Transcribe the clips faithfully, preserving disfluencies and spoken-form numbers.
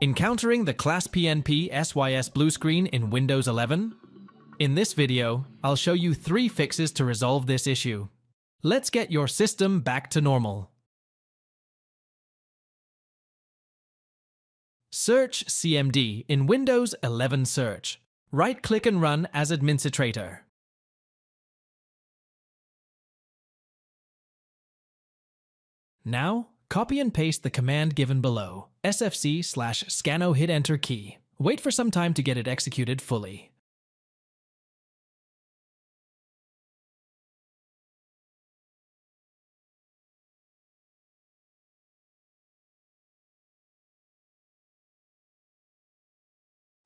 Encountering the CLASSPNP.SYS blue screen in Windows eleven? In this video, I'll show you three fixes to resolve this issue. Let's get your system back to normal. Search C M D in Windows eleven Search. Right-click and run as administrator. Now, copy and paste the command given below, sfc slash scano hit enter key. Wait for some time to get it executed fully.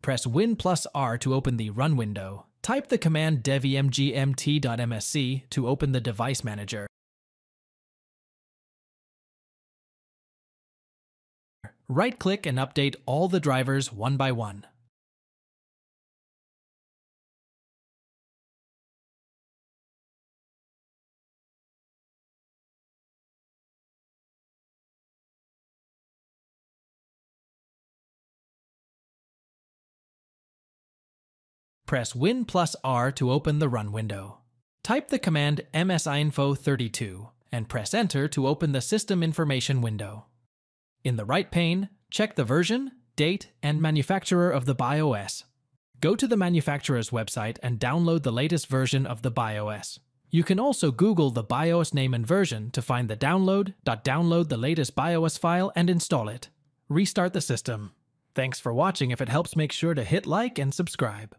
Press Win plus R to open the Run window. Type the command dev m g m t dot m s c to open the Device Manager. Right-click and update all the drivers one by one. Press Win plus R to open the Run window. Type the command M S I N F O thirty-two and press Enter to open the System Information window. In the right pane, check the version, date, and manufacturer of the BIOS. Go to the manufacturer's website and download the latest version of the BIOS. You can also Google the BIOS name and version to find the download. Download the latest BIOS file and install it. Restart the system. Thanks for watching. If it helps, make sure to hit like and subscribe.